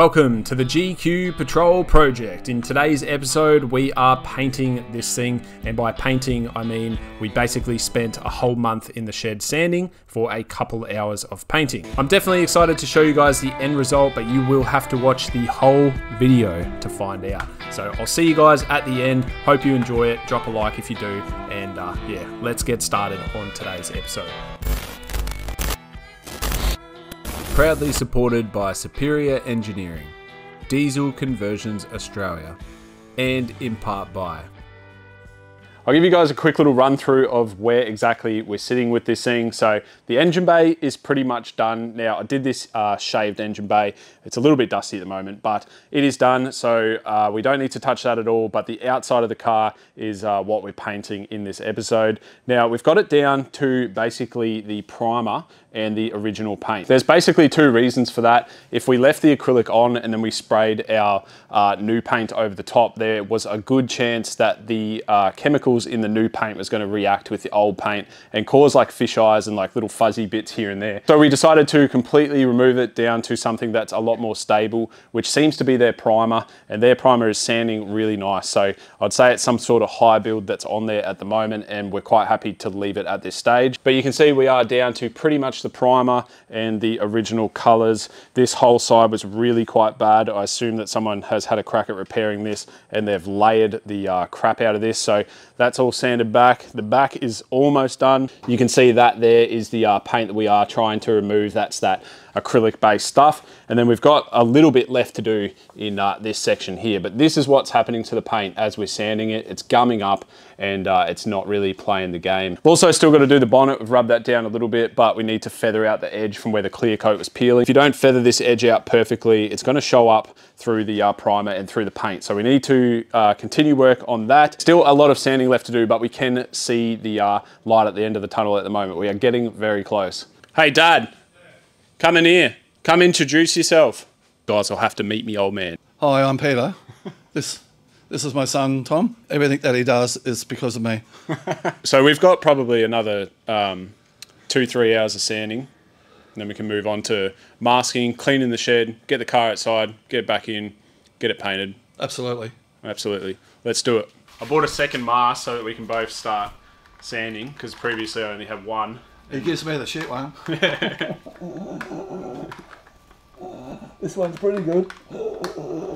Welcome to the GQ Patrol project. In today's episode we are painting this thing, and by painting I mean we basically spent a whole month in the shed sanding for a couple hours of painting. I'm definitely excited to show you guys the end result, but you will have to watch the whole video to find out. So I'll see you guys at the end. Hope you enjoy it. Drop a like if you do, and yeah, let's get started on today's episode. Proudly supported by Superior Engineering, Diesel Conversions Australia, and in part by. I'll give you guys a quick little run through of where exactly we're sitting with this thing. So the engine bay is pretty much done. Now I did this shaved engine bay. It's a little bit dusty at the moment, but it is done. So we don't need to touch that at all, but the outside of the car is what we're painting in this episode. Now we've got it down to basically the primer and the original paint. There's basically two reasons for that. If we left the acrylic on and then we sprayed our new paint over the top, there was a good chance that the chemicals in the new paint was gonna react with the old paint and cause like fish eyes and like little fuzzy bits here and there. So we decided to completely remove it down to something that's a lot more stable, which seems to be their primer, and their primer is sanding really nice. So I'd say it's some sort of high build that's on there at the moment, and we're quite happy to leave it at this stage. But you can see we are down to pretty much the primer and the original colors. This whole side was really quite bad. I assume that someone has had a crack at repairing this and they've layered the crap out of this. So that's all sanded back. The back is almost done. You can see that there is the paint that we are trying to remove. That's that acrylic based stuff. And then we've got a little bit left to do in this section here, but this is what's happening to the paint as we're sanding it. It's gumming up and it's not really playing the game. We've also still got to do the bonnet. We've rubbed that down a little bit, but we need to feather out the edge from where the clear coat was peeling. If you don't feather this edge out perfectly, it's going to show up through the primer and through the paint. So we need to continue work on that. Still a lot of sanding left to do, but we can see the light at the end of the tunnel at the moment. We are getting very close. Hey Dad, come in here. Come introduce yourself. Guys will have to meet me old man. Hi, I'm Peter. This is my son, Tom. Everything that he does is because of me. So we've got probably another 2-3 hours of sanding, and then we can move on to masking, cleaning the shed, get the car outside, get it back in, get it painted. Absolutely. Absolutely. Let's do it. I bought a second mask so that we can both start sanding, because previously I only had one. He gives me the shit one. This one's pretty good.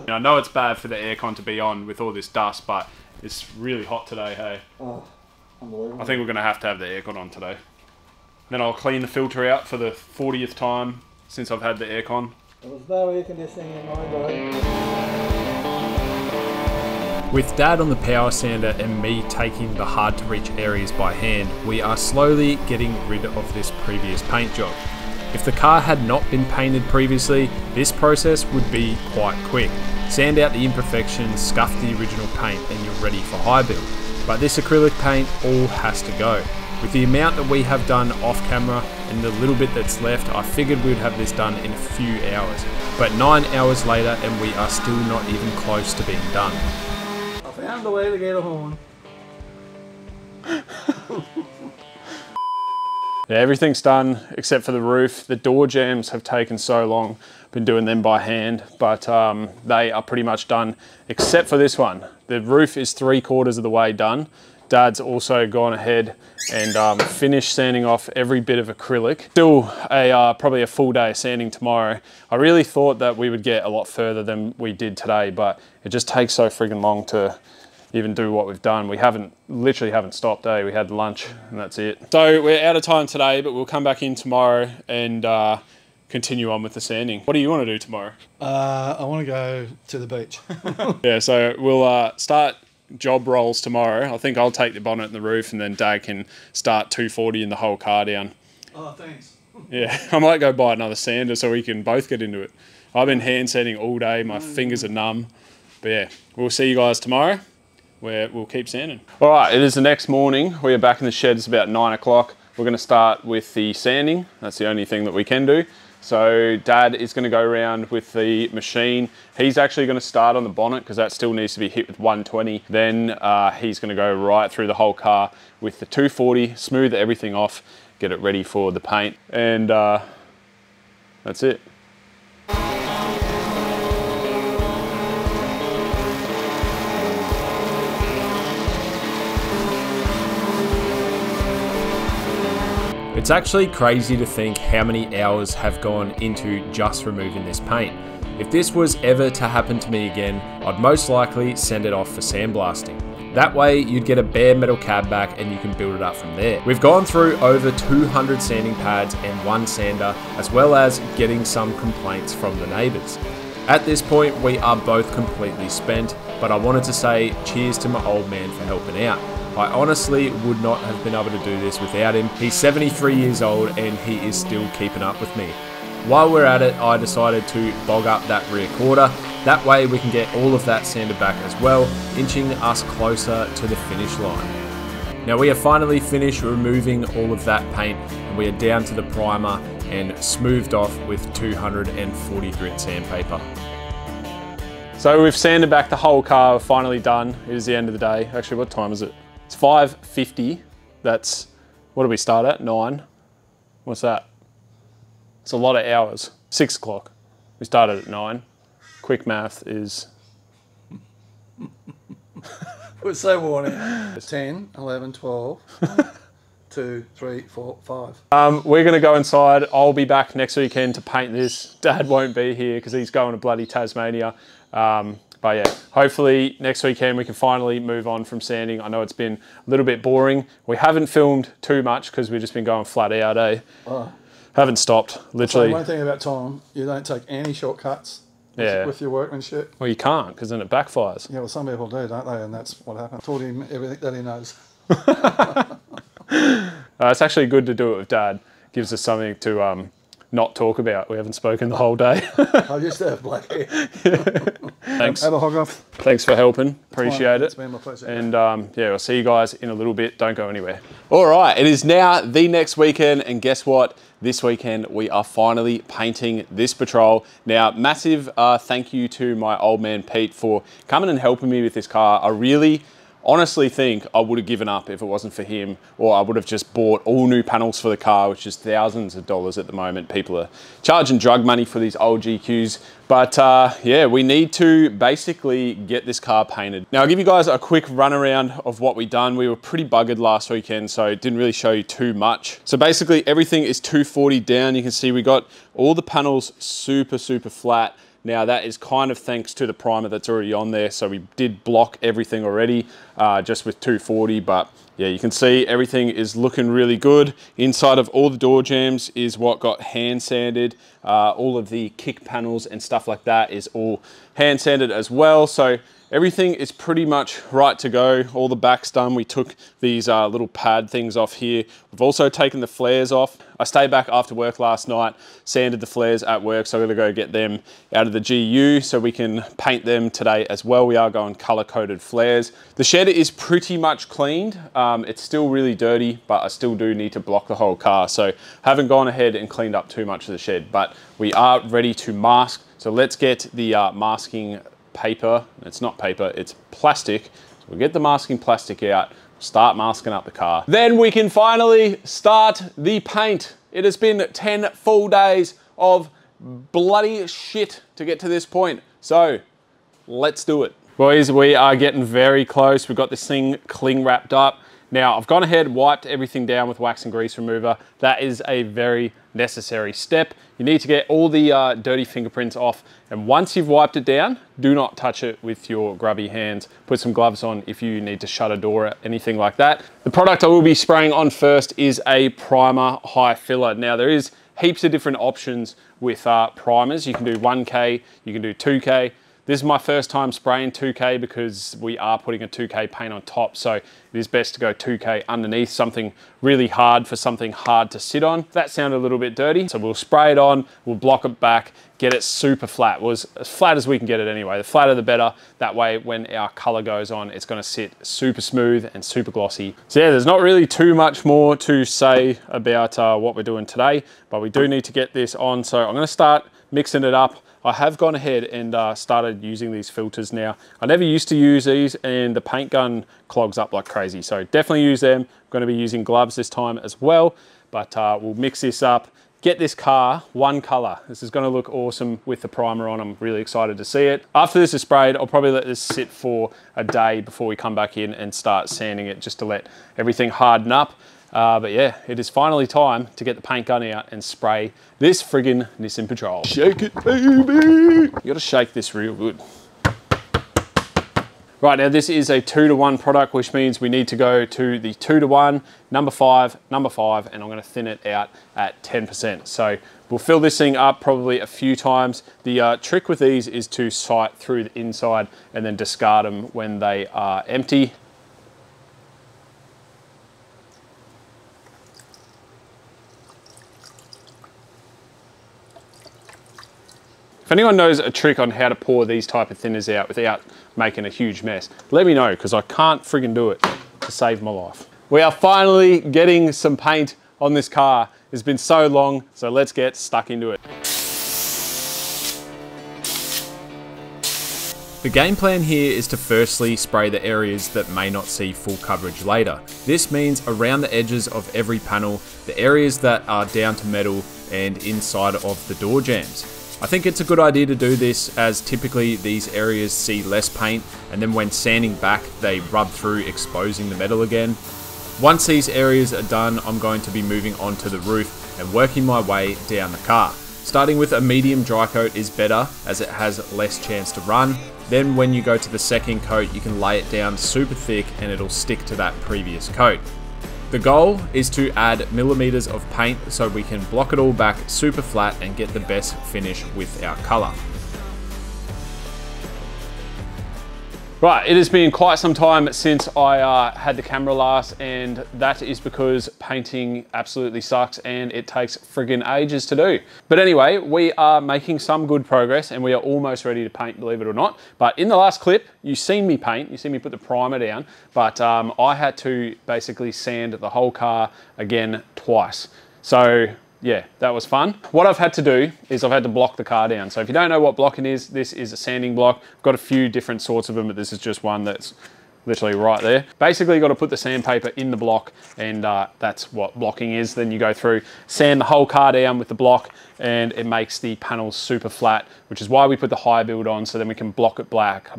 I know it's bad for the aircon to be on with all this dust, but it's really hot today, hey? Oh, unbelievable. I think we're going to have the aircon on today. Then I'll clean the filter out for the 40th time since I've had the aircon. There was no air conditioning in my day. With Dad on the power sander and me taking the hard to reach areas by hand, we are slowly getting rid of this previous paint job. If the car had not been painted previously, this process would be quite quick. Sand out the imperfections, scuff the original paint, and you're ready for high build. But this acrylic paint all has to go. With the amount that we have done off camera and the little bit that's left, I figured we'd have this done in a few hours. But 9 hours later and we are still not even close to being done. I found a way to get a horn. Yeah, everything's done except for the roof. The door jams have taken so long. Been doing them by hand, but they are pretty much done except for this one. The roof is 3/4 of the way done. Dad's also gone ahead and finished sanding off every bit of acrylic. Still a probably a full day of sanding tomorrow. I really thought that we would get a lot further than we did today, but it just takes so friggin' long to even do what we've done. We literally haven't stopped, eh? We had lunch and that's it. So we're out of time today, but we'll come back in tomorrow and continue on with the sanding. What do you want to do tomorrow? I want to go to the beach. Yeah, so we'll start job rolls tomorrow. I think I'll take the bonnet and the roof, and then Dad can start 240 in the whole car down. Oh, thanks. Yeah, I might go buy another sander so we can both get into it. I've been hand sanding all day. My fingers are numb. But yeah, we'll see you guys tomorrow, where we'll keep sanding. All right, it is the next morning. We are back in the shed. It's about 9 o'clock. We're gonna start with the sanding. That's the only thing that we can do. So Dad is gonna go around with the machine. He's actually gonna start on the bonnet because that still needs to be hit with 120. Then he's gonna go right through the whole car with the 240, smooth everything off, get it ready for the paint. And that's it. It's actually crazy to think how many hours have gone into just removing this paint. If this was ever to happen to me again, I'd most likely send it off for sandblasting. That way you'd get a bare metal cab back and you can build it up from there. We've gone through over 200 sanding pads and one sander, as well as getting some complaints from the neighbours. At this point, we are both completely spent, but I wanted to say cheers to my old man for helping out. I honestly would not have been able to do this without him. He's 73 years old and he is still keeping up with me. While we're at it, I decided to bog up that rear quarter. That way we can get all of that sander back as well, inching us closer to the finish line. Now we have finally finished removing all of that paint and we are down to the primer and smoothed off with 240 grit sandpaper. So we've sanded back the whole car, we're finally done. It is the end of the day. Actually, what time is it? It's 5:50. That's, what do we start at? 9. What's that? It's a lot of hours. 6 o'clock. We started at 9. Quick math is... We're so worn out. 10, 11, 12, 2, 3, 4, 5. We're going to go inside. I'll be back next weekend to paint this. Dad won't be here because he's going to bloody Tasmania. But yeah, hopefully next weekend we can finally move on from sanding. I know it's been a little bit boring. We haven't filmed too much because we've just been going flat out, eh? Oh. Haven't stopped, literally. So one thing about Tom, you don't take any shortcuts with your workmanship. Well, you can't, because then it backfires. Yeah, well, some people do, don't they? And that's what happened. I taught him everything that he knows. It's actually good to do it with Dad. Gives us something to not talk about. We haven't spoken the whole day. I used to have black hair. Thanks. Have a hog off. Thanks for helping. Appreciate it. It's been my pleasure. And yeah, I'll see you guys in a little bit. Don't go anywhere. All right, it is now the next weekend, and guess what? This weekend we are finally painting this Patrol. Now, massive thank you to my old man Pete for coming and helping me with this car. I really honestly think I would have given up if it wasn't for him, or I would have just bought all new panels for the car, which is thousands of dollars at the moment. People are charging drug money for these old GQs. But yeah, we need to basically get this car painted. Now I'll give you guys a quick run around of what we done. We were pretty buggered last weekend, so it didn't really show you too much. So basically everything is 240 down. You can see we got all the panels super flat. Now that is kind of thanks to the primer that's already on there. So we did block everything already just with 240, but yeah, you can see everything is looking really good. Inside of all the door jambs is what got hand sanded. All of the kick panels and stuff like that is all hand sanded as well. So everything is pretty much right to go. All the back's done. We took these little pad things off here. We've also taken the flares off. I stayed back after work last night, sanded the flares at work, so I'm gonna go get them out of the GU so we can paint them today as well. We are going color-coded flares. The shed is pretty much cleaned. It's still really dirty, but I still do need to block the whole car. So haven't gone ahead and cleaned up too much of the shed, but we are ready to mask. So let's get the masking paper. It's not paper, it's plastic. So we'll get the masking plastic out, start masking up the car. Then we can finally start the paint. It has been 10 full days of bloody shit to get to this point. So let's do it. Boys, we are getting very close. We've got this thing cling wrapped up. Now I've gone ahead, wiped everything down with wax and grease remover. That is a very necessary step. You need to get all the dirty fingerprints off. And once you've wiped it down, do not touch it with your grubby hands. Put some gloves on if you need to shut a door or anything like that. The product I will be spraying on first is a primer high filler. Now there is heaps of different options with primers. You can do 1K, you can do 2K. This is my first time spraying 2K because we are putting a 2K paint on top, so it is best to go 2K underneath something really hard for something hard to sit on. That sounded a little bit dirty, so we'll spray it on, we'll block it back, get it super flat. Well, as flat as we can get it anyway. The flatter the better. That way when our color goes on, it's gonna sit super smooth and super glossy. So yeah, there's not really too much more to say about what we're doing today, but we do need to get this on. So I'm gonna start mixing it up. I have gone ahead and started using these filters now. I never used to use these and the paint gun clogs up like crazy. So definitely use them. I'm gonna be using gloves this time as well, but we'll mix this up, get this car one color. This is gonna look awesome with the primer on. I'm really excited to see it. After this is sprayed, I'll probably let this sit for a day before we come back in and start sanding it just to let everything harden up. But yeah, it is finally time to get the paint gun out and spray this friggin' Nissan Patrol. Shake it, baby! You gotta shake this real good. Right, now this is a 2-to-1 product, which means we need to go to the 2-to-1, number five, and I'm gonna thin it out at 10%. So we'll fill this thing up probably a few times. The trick with these is to sight through the inside and then discard them when they are empty. If anyone knows a trick on how to pour these type of thinners out without making a huge mess, let me know, because I can't friggin' do it to save my life. We are finally getting some paint on this car. It's been so long, so let's get stuck into it. The game plan here is to firstly spray the areas that may not see full coverage later. This means around the edges of every panel, the areas that are down to metal and inside of the door jambs. I think it's a good idea to do this, as typically these areas see less paint, and then when sanding back they rub through, exposing the metal again. Once these areas are done, I'm going to be moving on to the roof and working my way down the car. Starting with a medium dry coat is better, as it has less chance to run. Then when you go to the second coat, you can lay it down super thick and it'll stick to that previous coat. The goal is to add millimeters of paint so we can block it all back super flat and get the best finish with our color. Right, it has been quite some time since I had the camera last, and that is because painting absolutely sucks and it takes friggin' ages to do. But anyway, we are making some good progress and we are almost ready to paint, believe it or not. But in the last clip, you've seen me paint, you've seen me put the primer down, but I had to basically sand the whole car again twice. So yeah, that was fun. What I've had to do is I've had to block the car down. So if you don't know what blocking is, this is a sanding block. I've got a few different sorts of them, but this is just one that's literally right there. Basically, you've got to put the sandpaper in the block, and that's what blocking is. Then you go through, sand the whole car down with the block, and it makes the panels super flat, which is why we put the high build on, so then we can block it black.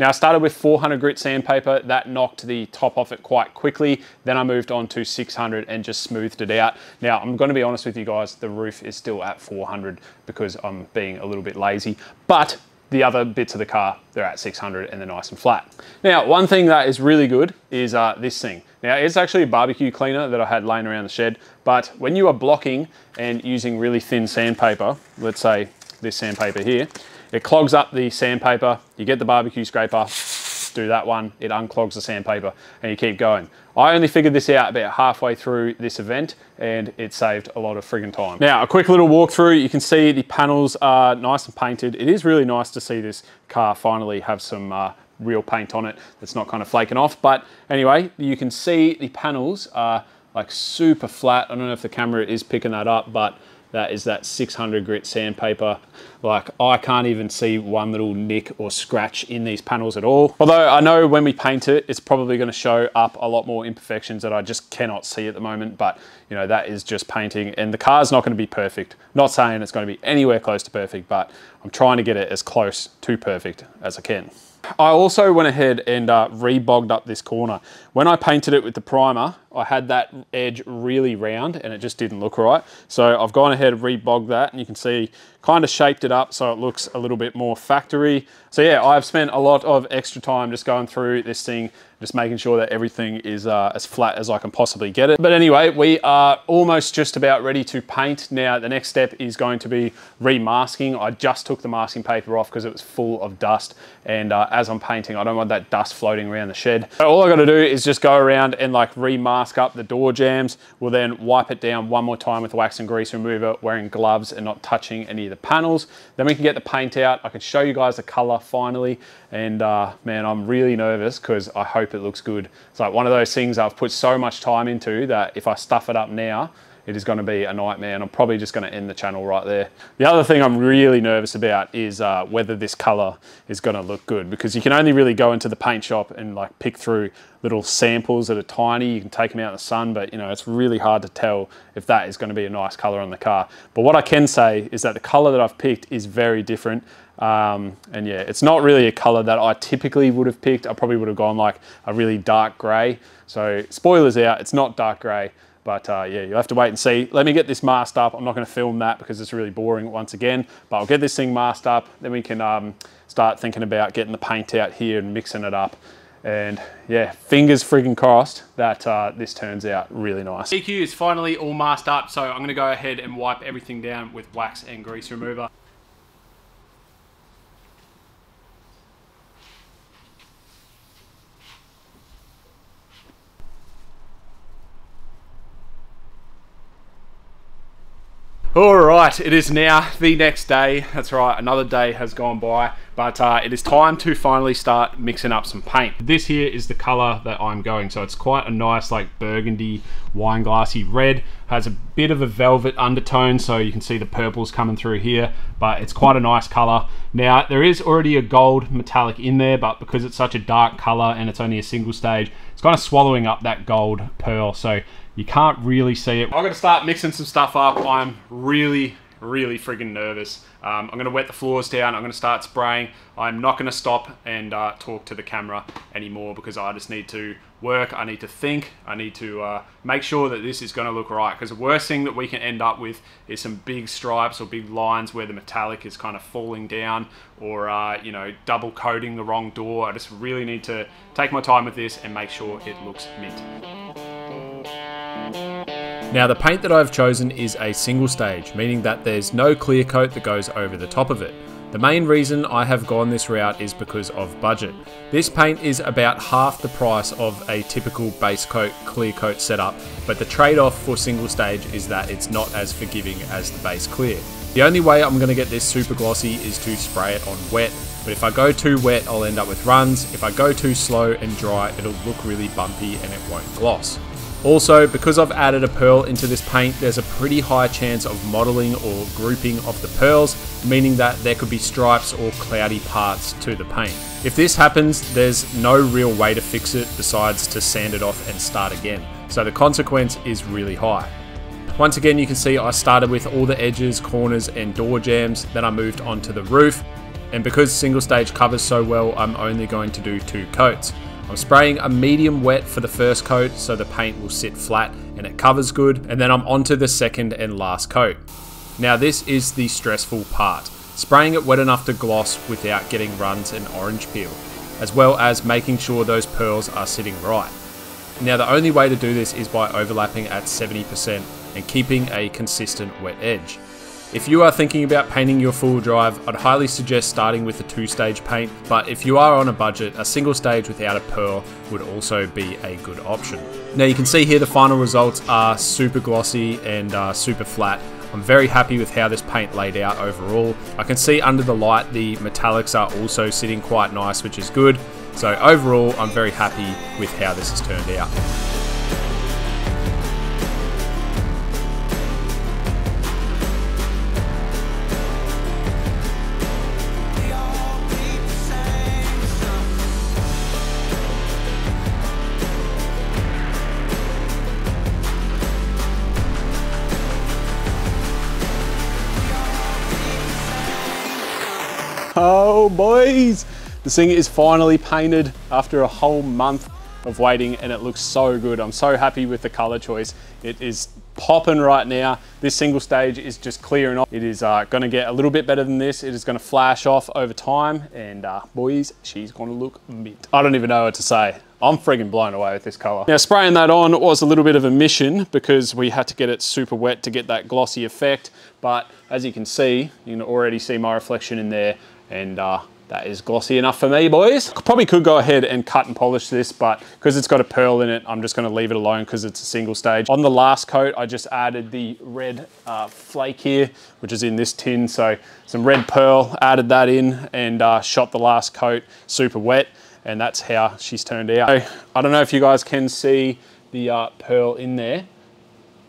Now, I started with 400 grit sandpaper. That knocked the top off it quite quickly. Then I moved on to 600 and just smoothed it out. Now, I'm gonna be honest with you guys, the roof is still at 400 because I'm being a little bit lazy, but the other bits of the car, they're at 600 and they're nice and flat. Now, one thing that is really good is this thing. Now, it's actually a barbecue cleaner that I had laying around the shed, but when you are blocking and using really thin sandpaper, let's say this sandpaper here, it clogs up the sandpaper. You get the barbecue scraper, do that one, it unclogs the sandpaper, and you keep going. I only figured this out about halfway through this event, and it saved a lot of friggin' time. Now, a quick little walkthrough. You can see the panels are nice and painted. It is really nice to see this car finally have some real paint on it that's not kind of flaking off. But anyway, you can see the panels are like super flat. I don't know if the camera is picking that up, but that is that 600 grit sandpaper. Like, I can't even see one little nick or scratch in these panels at all. Although I know when we paint it, it's probably gonna show up a lot more imperfections that I just cannot see at the moment, but you know, that is just painting, and the car's not gonna be perfect. I'm not saying it's gonna be anywhere close to perfect, but I'm trying to get it as close to perfect as I can. I also went ahead and re-bogged up this corner. When I painted it with the primer, I had that edge really round and it just didn't look right. So I've gone ahead and re-bogged that, and you can see kind of shaped it up so it looks a little bit more factory. So yeah, I've spent a lot of extra time just going through this thing, just making sure that everything is as flat as I can possibly get it. But anyway, we are almost just about ready to paint. Now, the next step is going to be remasking. I just took the masking paper off because it was full of dust. And as I'm painting, I don't want that dust floating around the shed. So all I gotta do is just go around and like remask up the door jambs. We'll then wipe it down one more time with wax and grease remover, wearing gloves and not touching any of the panels. Then we can get the paint out. I can show you guys the color finally. And man, I'm really nervous because I hope it looks good. It's like one of those things I've put so much time into that if I stuff it up now, it is gonna be a nightmare, and I'm probably just gonna end the channel right there. The other thing I'm really nervous about is whether this color is gonna look good, because you can only really go into the paint shop and like pick through little samples that are tiny. You can take them out in the sun, but you know, it's really hard to tell if that is gonna be a nice color on the car. But what I can say is that the color that I've picked is very different. And yeah, it's not really a color that I typically would have picked. I probably would have gone like a really dark gray. So spoilers out, it's not dark gray. But yeah, you'll have to wait and see. Let me get this masked up. I'm not going to film that because it's really boring once again, but I'll get this thing masked up. Then we can start thinking about getting the paint out here and mixing it up. And yeah, fingers friggin' crossed that this turns out really nice. GQ is finally all masked up, so I'm going to go ahead and wipe everything down with wax and grease remover. Alright, it is now the next day. That's right, another day has gone by, but it is time to finally start mixing up some paint. This here is the colour that I'm going, so it's quite a nice like burgundy, wine glassy red. Has a bit of a velvet undertone, so you can see the purples coming through here, but it's quite a nice colour. Now, there is already a gold metallic in there, but because it's such a dark colour and it's only a single stage, it's kind of swallowing up that gold pearl, so you can't really see it. I'm gonna start mixing some stuff up. I'm really friggin' nervous. I'm gonna wet the floors down. I'm gonna start spraying. I'm not gonna stop and talk to the camera anymore because I just need to work. I need to think. I need to make sure that this is gonna look right, because the worst thing that we can end up with is some big stripes or big lines where the metallic is kind of falling down, or you know, double coating the wrong door. I just really need to take my time with this and make sure it looks mint. Now, the paint that I've chosen is a single stage, meaning that there's no clear coat that goes over the top of it. The main reason I have gone this route is because of budget. This paint is about half the price of a typical base coat, clear coat setup, but the trade-off for single stage is that it's not as forgiving as the base clear. The only way I'm going to get this super glossy is to spray it on wet, but if I go too wet, I'll end up with runs. If I go too slow and dry, it'll look really bumpy and it won't gloss. Also, because I've added a pearl into this paint, there's a pretty high chance of modeling or grouping of the pearls, meaning that there could be stripes or cloudy parts to the paint. If this happens, there's no real way to fix it besides to sand it off and start again. So the consequence is really high. Once again, you can see I started with all the edges, corners and door jambs, then I moved on to the roof. And because single stage covers so well, I'm only going to do 2 coats. I'm spraying a medium wet for the first coat so the paint will sit flat and it covers good, and then I'm onto the second and last coat. Now, this is the stressful part, spraying it wet enough to gloss without getting runs and orange peel, as well as making sure those pearls are sitting right. Now, the only way to do this is by overlapping at 70% and keeping a consistent wet edge. If you are thinking about painting your full drive, I'd highly suggest starting with a 2-stage paint, but if you are on a budget, a single stage without a pearl would also be a good option. Now, you can see here the final results are super glossy and super flat. I'm very happy with how this paint laid out overall. I can see under the light the metallics are also sitting quite nice, which is good. So overall, I'm very happy with how this has turned out. Oh boys, this thing is finally painted after a whole month of waiting, and it looks so good. I'm so happy with the color choice. It is popping right now. This single stage is just clearing off. It is gonna get a little bit better than this. It is gonna flash off over time, and boys, she's gonna look mint. I don't even know what to say. I'm friggin' blown away with this color. Now, spraying that on was a little bit of a mission because we had to get it super wet to get that glossy effect. But as you can see, you can already see my reflection in there, and that is glossy enough for me, boys. Probably could go ahead and cut and polish this, but because it's got a pearl in it, I'm just gonna leave it alone because it's a single stage. On the last coat, I just added the red flake here, which is in this tin. So some red pearl, added that in and shot the last coat super wet. And that's how she's turned out. So, I don't know if you guys can see the pearl in there.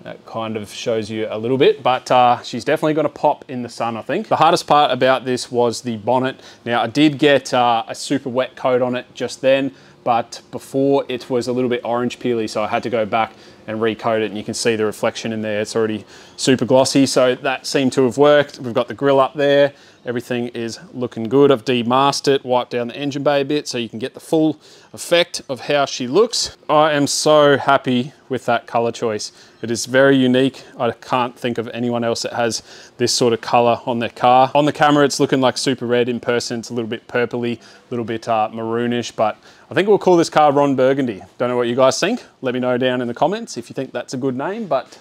That kind of shows you a little bit, but she's definitely gonna pop in the sun, I think. The hardest part about this was the bonnet. Now, I did get a super wet coat on it just then, but before it was a little bit orange peely, so I had to go back and recoat it, and you can see the reflection in there. It's already super glossy, so that seemed to have worked. We've got the grill up there. Everything is looking good. I've demasked it, wiped down the engine bay a bit so you can get the full effect of how she looks. I am so happy with that color choice. It is very unique. I can't think of anyone else that has this sort of color on their car. On the camera, it's looking like super red. In person, it's a little bit purpley, a little bit maroonish, but I think we'll call this car Ron Burgundy. Don't know what you guys think. Let me know down in the comments if you think that's a good name, but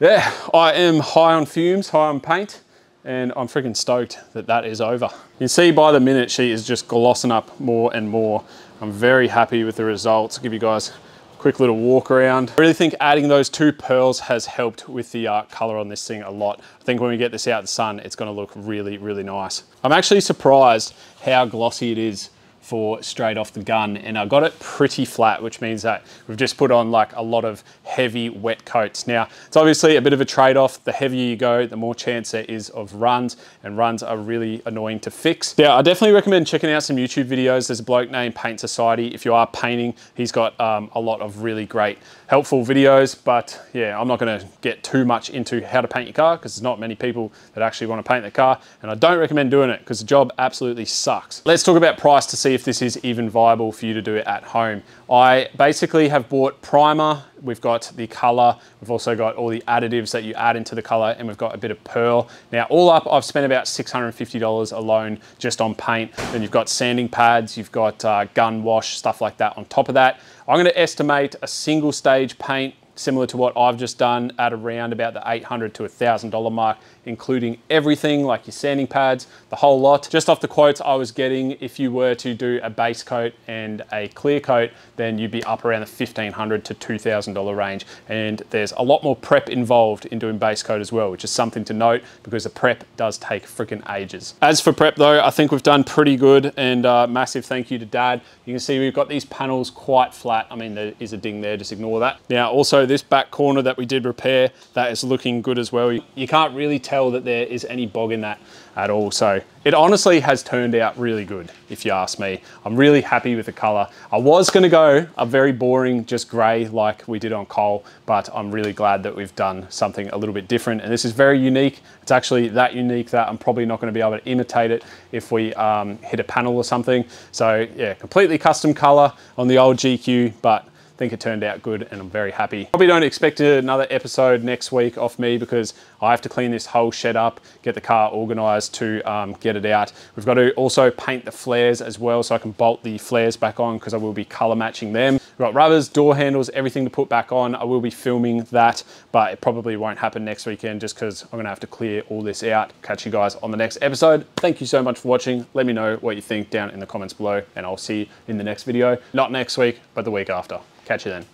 yeah, I am high on fumes, high on paint, and I'm freaking stoked that that is over. You can see by the minute she is just glossing up more and more. I'm very happy with the results. I'll give you guys a quick little walk around. I really think adding those two pearls has helped with the color on this thing a lot. I think when we get this out in the sun, it's gonna look really, really nice. I'm actually surprised how glossy it is for straight off the gun, and I got it pretty flat, which means that we've just put on like a lot of heavy wet coats. Now, it's obviously a bit of a trade-off. The heavier you go, the more chance there is of runs, and runs are really annoying to fix. Yeah, I definitely recommend checking out some YouTube videos. There's a bloke named Paint Society. If you are painting, he's got a lot of really great, helpful videos, but yeah, I'm not gonna get too much into how to paint your car because there's not many people that actually wanna paint their car, and I don't recommend doing it because the job absolutely sucks. Let's talk about price to see if this is even viable for you to do it at home. I basically have bought primer, we've got the color, we've also got all the additives that you add into the color, and we've got a bit of pearl. Now all up, I've spent about $650 alone just on paint. Then you've got sanding pads, you've got gun wash, stuff like that on top of that. I'm gonna estimate a single stage paint similar to what I've just done at around about the $800 to $1,000 mark, including everything like your sanding pads, the whole lot. Just off the quotes I was getting, if you were to do a base coat and a clear coat, then you'd be up around the $1,500 to $2,000 range. And there's a lot more prep involved in doing base coat as well, which is something to note because the prep does take freaking ages. As for prep though, I think we've done pretty good, and massive thank you to Dad. You can see we've got these panels quite flat. I mean, there is a ding there, just ignore that. Now also, this back corner that we did repair, that is looking good as well. You can't really tell that there is any bog in that at all. So it honestly has turned out really good, if you ask me. I'm really happy with the color. I was gonna go a very boring, just gray like we did on Cole, but I'm really glad that we've done something a little bit different. And this is very unique. It's actually that unique that I'm probably not gonna be able to imitate it if we hit a panel or something. So yeah, completely custom color on the old GQ, but I think it turned out good and I'm very happy. Probably don't expect another episode next week off me because I have to clean this whole shed up, get the car organized to get it out. We've got to also paint the flares as well, so I can bolt the flares back on because I will be color matching them. We've got rubbers, door handles, everything to put back on. I will be filming that, but it probably won't happen next weekend just because I'm gonna have to clear all this out. Catch you guys on the next episode. Thank you so much for watching. Let me know what you think down in the comments below, and I'll see you in the next video. Not next week, but the week after. Catch you then.